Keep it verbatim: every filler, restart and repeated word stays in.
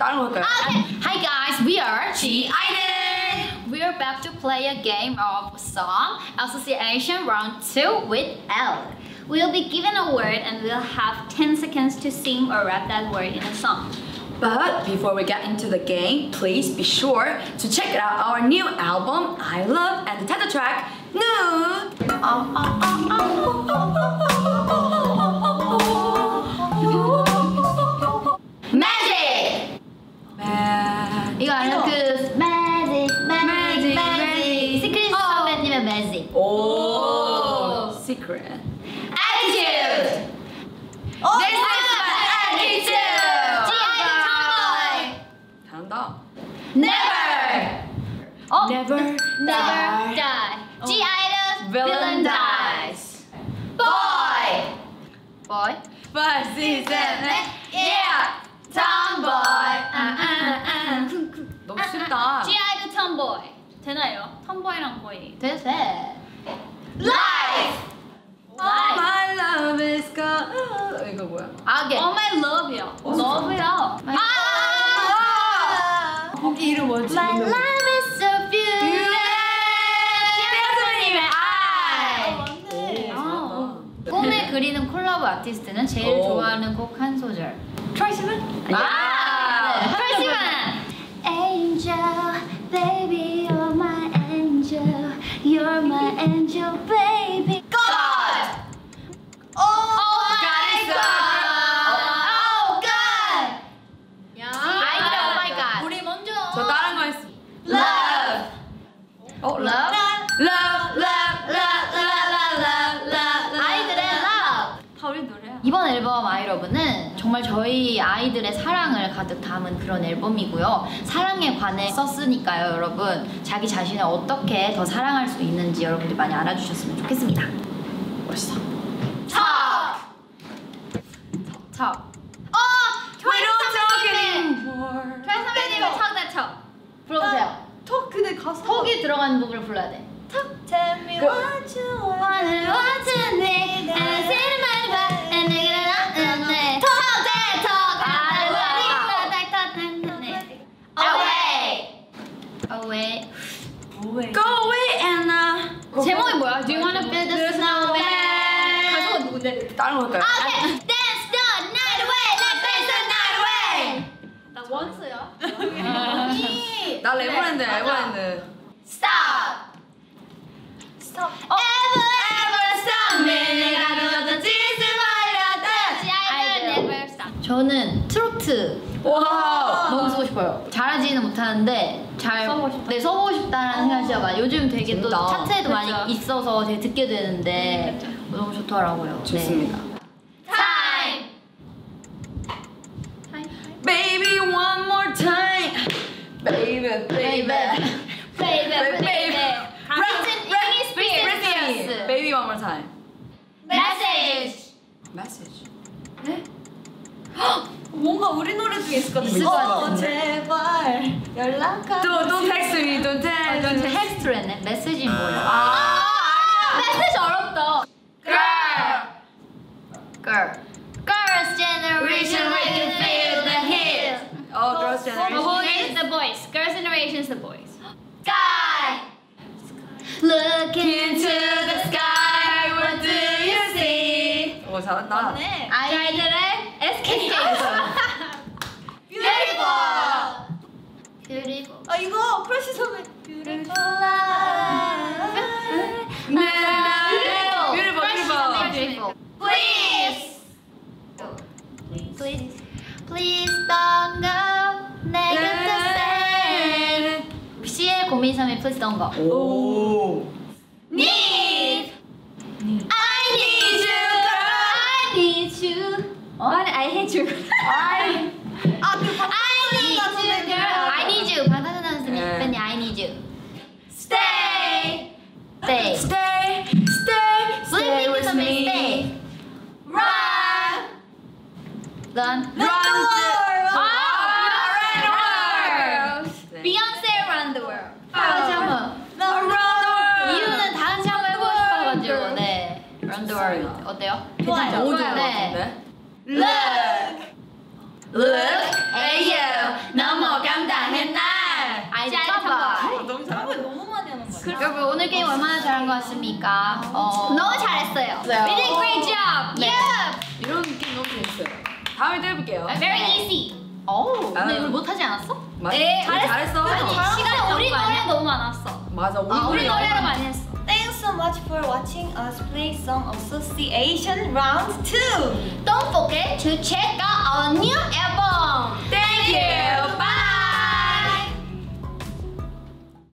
Starting with her. Okay. Hi guys, we are (G I D L E. We are back to play a game of song association round two with L. We'll be given a word and we'll have ten seconds to sing or rap that word in a song. But before we get into the game, please be sure to check out our new album, I Love, and the title track, No. Magic! Magic. 이거 아니야? 그 magic, magic, magic. Secret Song맨님의 magic. 오, secret. Attitude. This is my attitude. Never! Oh. Never, never die. die. Oh. (G I D L E villain dies. Boy! Boy? Boy, six, seven, eight. Yeah! Tomboy! 너무 쉽다. (G I D L E tomboy. 되나요? tomboy랑 boy. 돼, 돼. Life! All my love is gone. 이거 뭐야? 악에. All my love요. love요. My life is so beautiful. 배우님의 I. 꿈에 그리는 콜라보 아티스트는 제일 좋아하는 곡 한 소절. 트로이스만. 아, 트로이스만. Angel, baby, you're my angel, you're my angel, baby. God. Oh. Oh, love. Love, love, love, love, love, love, love, love. 아이들의 love. 다 우리 노래야. 이번 앨범 I Love는 정말 저희 아이들의 사랑을 가득 담은 그런 앨범이고요. 사랑에 관해 썼으니까요, 여러분. 자기 자신을 어떻게 더 사랑할 수 있는지 여러분들이 많이 알아주셨으면 좋겠습니다. 멋있어. Talk. Talk. 어, 트와이스 선배님. 트와이스 선배님의 Talk that talk. 불러보세요. 턱 근데 가사 턱이 들어가는 부분을 불러야 돼. 턱 Tell me what you want, what you need, and I say my word, and I get it on the way. 턱, 턱, 턱, I love you. Away, away, away. Go away and uh. 제목이 뭐야? Do you wanna build a snowman? 가사가 누군데? 다른 걸까요? Okay, dance the night away, let's dance the night away. 나 원스요. 나 레버랜드, 레버랜드. Stop! Stop! Oh. Ever, ever stop me! 내가 누웠던 짓을 버렸던 I will never stop. 저는 트로트 와우! 너무 쓰고 싶어요. 잘하지는 못하는데 잘 써보고 싶다. 네, 써보고 싶다라는 생각이 진짜 많아요. 요즘 되게 진짜. 또 차트에도 그쵸? 많이 있어서 되게 듣게 되는데 그쵸? 너무 좋더라고요. 좋습니다. 네. Time! Time, time. Baby, one more time! Baby, baby, baby, baby, baby, baby. Baby, baby, one more time. Message. Message. 네? 뭔가 우리 노래 중에 있을 것 같은데. 어, 제발 연락하지. Don't don't text me, don't text. Don't text랬네. 메시지 뭐야? 아, 메시지 어렵다. Girl, girl, girls' generation. We can feel the heat. Oh, girls' generation. The boys, girls' generation is the boys. Sky! Look into the sky, what do you see? 오, 잘한다. 아이들의 에스케이트. Beautiful! Beautiful. 아, 이거 프레시 선배. Beautiful life. Beautiful. Beautiful. Beautiful. Please! Please. Please don't go negative. 고민삼의 Please Don't Go. 오. Need. need. I need you, girl. I need you. 어? I hate you. I. 아, 그 I need you, girl. I need you. 방탄소년단 선생님, 팬이 I need you. Stay. Stay. Stay. Stay. Stay with me. Stay. Run. Run. Run. Run. 어때요? 좋아요. 좋아요. Look. Look at you. 너무 감당했나? 아이 짜봐. 너무 잘하는 너무 많이 하는 거야. 여러분 오늘 게임 얼마나 잘한 것 같습니까? 어. 너무 잘했어요. We did great job. Yeah. 이런 느낌 너무 재밌어요. 다음에 또 해볼게요. Very easy. 오. 근데 이걸 못하지 않았어? 네. 잘했어. 시간이 우리 노래 너무 많았어. 맞아. 우리 노래를 많이 했어. Thanks so much for watching us play Song Association Round two. Don't forget to check out our new album. Thank you.